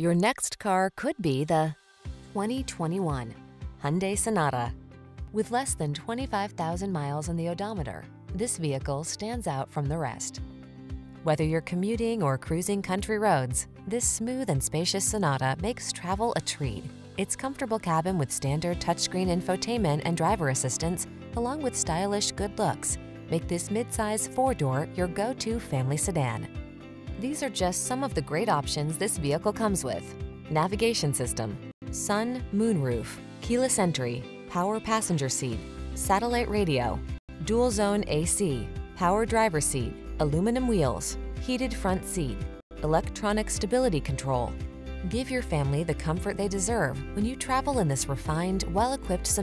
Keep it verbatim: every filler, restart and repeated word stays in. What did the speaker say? Your next car could be the twenty twenty-one Hyundai Sonata. With less than twenty-five thousand miles on the odometer, this vehicle stands out from the rest. Whether you're commuting or cruising country roads, this smooth and spacious Sonata makes travel a treat. Its comfortable cabin with standard touchscreen infotainment and driver assistance, along with stylish good looks, make this midsize four-door your go-to family sedan. These are just some of the great options this vehicle comes with: navigation system, sun, moon roof, keyless entry, power passenger seat, satellite radio, dual zone A C, power driver seat, aluminum wheels, heated front seat, electronic stability control. Give your family the comfort they deserve when you travel in this refined, well-equipped sedan.